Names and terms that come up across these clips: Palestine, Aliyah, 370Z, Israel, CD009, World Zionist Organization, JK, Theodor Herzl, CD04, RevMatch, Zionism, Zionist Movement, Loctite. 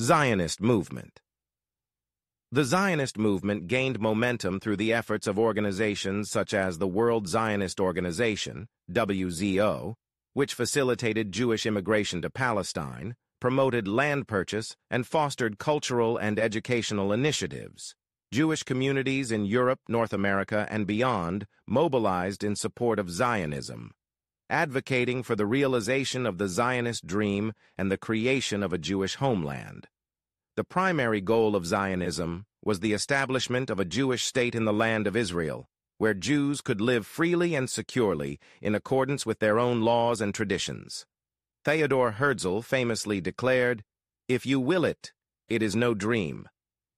Zionist movement. The Zionist movement gained momentum through the efforts of organizations such as the World Zionist Organization, WZO, which facilitated Jewish immigration to Palestine, promoted land purchase, and fostered cultural and educational initiatives. Jewish communities in Europe, North America, and beyond mobilized in support of Zionism, advocating for the realization of the Zionist dream and the creation of a Jewish homeland. The primary goal of Zionism was the establishment of a Jewish state in the land of Israel, where Jews could live freely and securely in accordance with their own laws and traditions. Theodor Herzl famously declared, "If you will it, it is no dream,"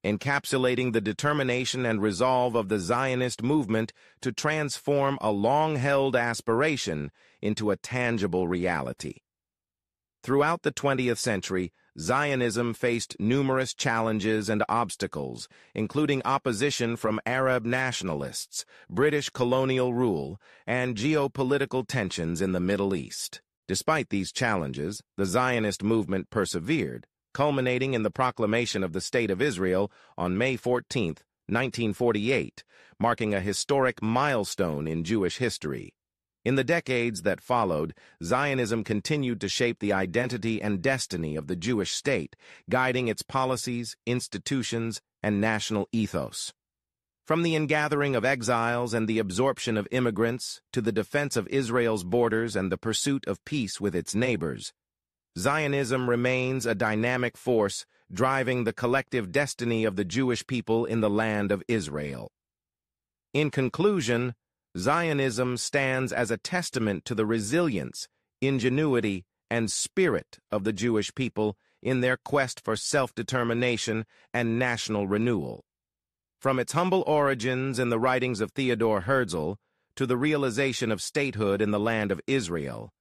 encapsulating the determination and resolve of the Zionist movement to transform a long-held aspiration into a tangible reality. Throughout the 20th century, Zionism faced numerous challenges and obstacles, including opposition from Arab nationalists, British colonial rule, and geopolitical tensions in the Middle East. Despite these challenges, the Zionist movement persevered, culminating in the proclamation of the State of Israel on May 14, 1948, marking a historic milestone in Jewish history. In the decades that followed, Zionism continued to shape the identity and destiny of the Jewish state, guiding its policies, institutions, and national ethos. From the ingathering of exiles and the absorption of immigrants to the defense of Israel's borders and the pursuit of peace with its neighbors, Zionism remains a dynamic force driving the collective destiny of the Jewish people in the land of Israel. In conclusion, Zionism stands as a testament to the resilience, ingenuity, and spirit of the Jewish people in their quest for self-determination and national renewal. From its humble origins in the writings of Theodor Herzl to the realization of statehood in the land of Israel,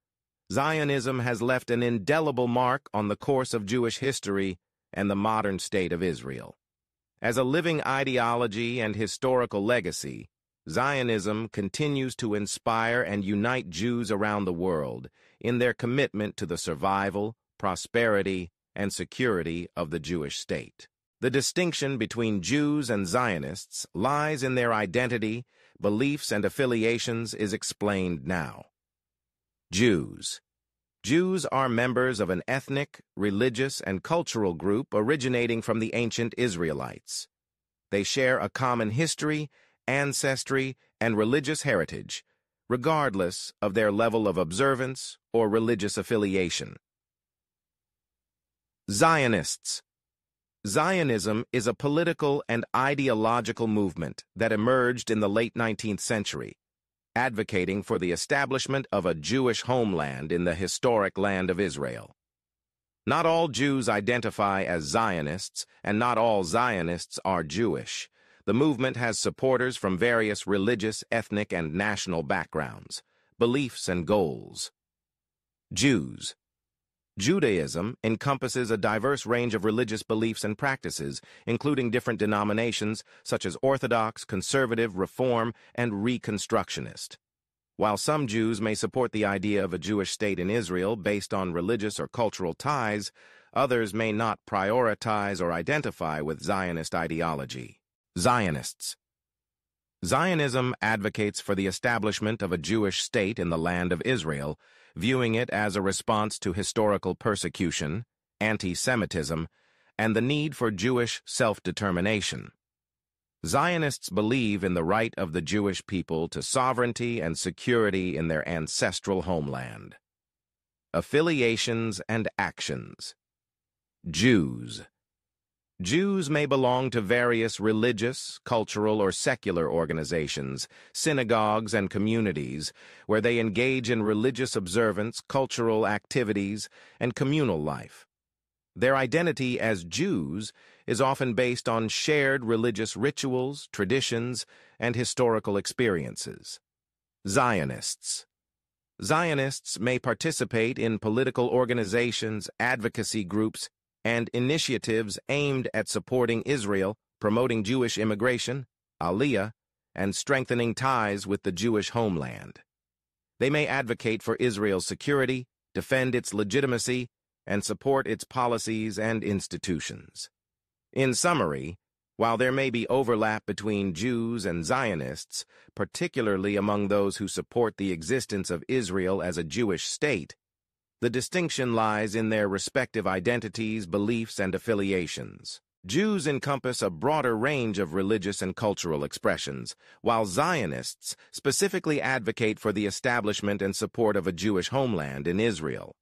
Zionism has left an indelible mark on the course of Jewish history and the modern state of Israel. As a living ideology and historical legacy, Zionism continues to inspire and unite Jews around the world in their commitment to the survival, prosperity, and security of the Jewish state. The distinction between Jews and Zionists lies in their identity, beliefs, and affiliations is explained now. Jews. Jews are members of an ethnic, religious, and cultural group originating from the ancient Israelites. They share a common history, ancestry, and religious heritage, regardless of their level of observance or religious affiliation. Zionists. Zionism is a political and ideological movement that emerged in the late 19th century, advocating for the establishment of a Jewish homeland in the historic land of Israel. Not all Jews identify as Zionists, and not all Zionists are Jewish. The movement has supporters from various religious, ethnic, and national backgrounds, beliefs, and goals. Jews. Judaism encompasses a diverse range of religious beliefs and practices, including different denominations such as Orthodox, Conservative, Reform, and Reconstructionist. While some Jews may support the idea of a Jewish state in Israel based on religious or cultural ties, others may not prioritize or identify with Zionist ideology. Zionists. Zionism advocates for the establishment of a Jewish state in the land of Israel, viewing it as a response to historical persecution, anti-Semitism, and the need for Jewish self-determination. Zionists believe in the right of the Jewish people to sovereignty and security in their ancestral homeland. Affiliations and actions. Jews. Jews may belong to various religious, cultural, or secular organizations, synagogues, and communities, where they engage in religious observance, cultural activities, and communal life. Their identity as Jews is often based on shared religious rituals, traditions, and historical experiences. Zionists. Zionists may participate in political organizations, advocacy groups, and initiatives aimed at supporting Israel, promoting Jewish immigration, Aliyah, and strengthening ties with the Jewish homeland. They may advocate for Israel's security, defend its legitimacy, and support its policies and institutions. In summary, while there may be overlap between Jews and Zionists, particularly among those who support the existence of Israel as a Jewish state, the distinction lies in their respective identities, beliefs, and affiliations. Jews encompass a broader range of religious and cultural expressions, while Zionists specifically advocate for the establishment and support of a Jewish homeland in Israel.